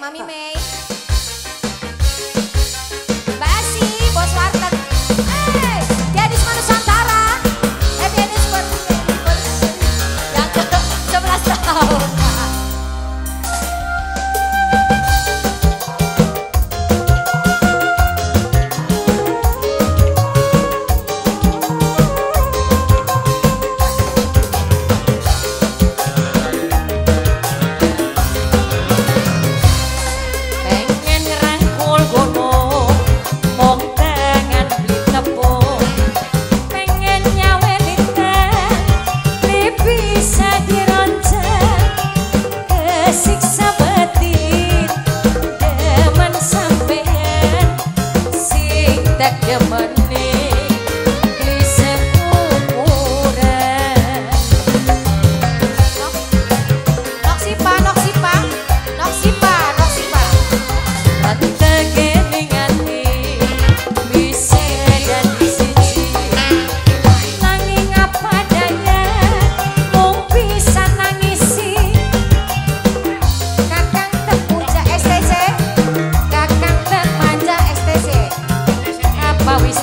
Mami Mei. Basi, bos warteg. Eh, gadis Nusantara. Gadis yang ke 11 tahun. Always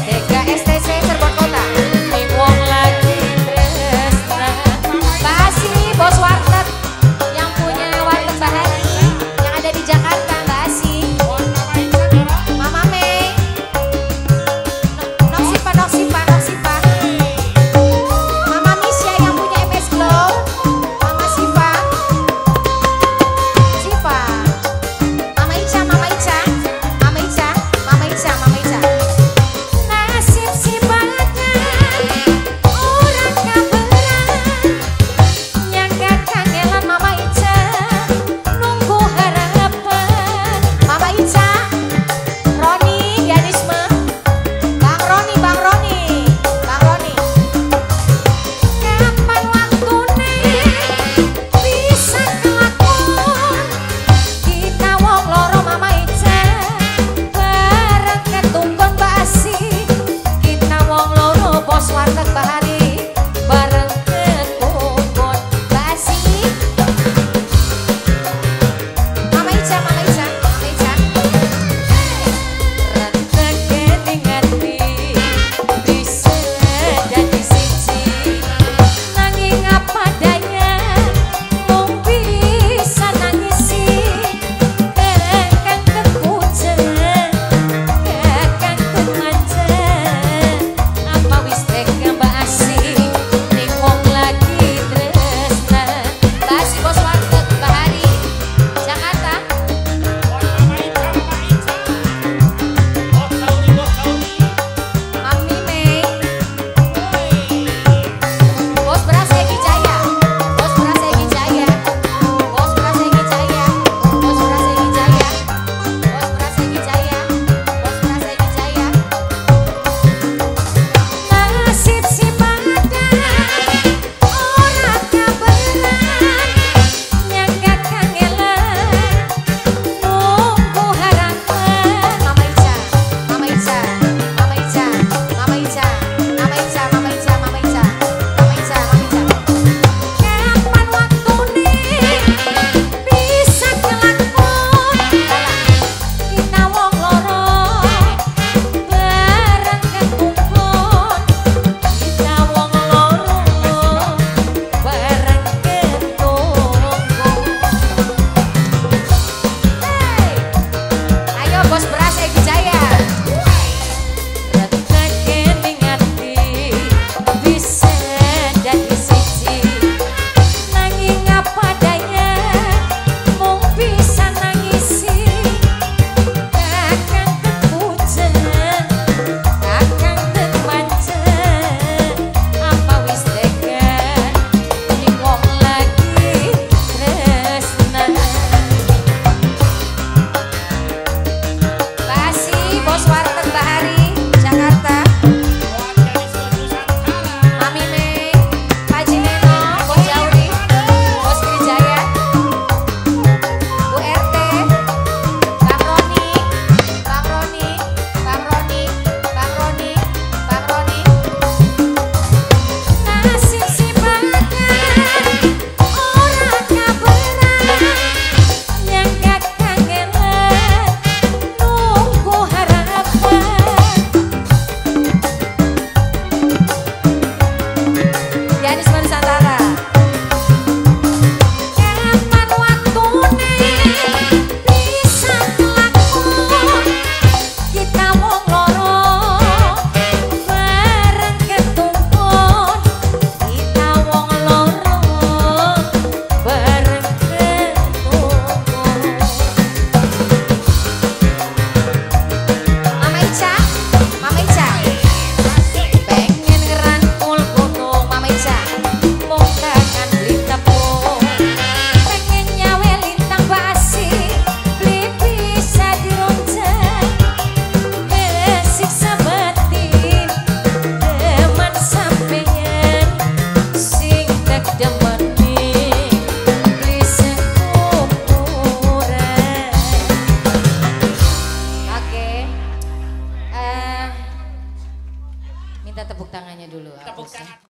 Minta tepuk tangannya dulu. Tepuk tangan.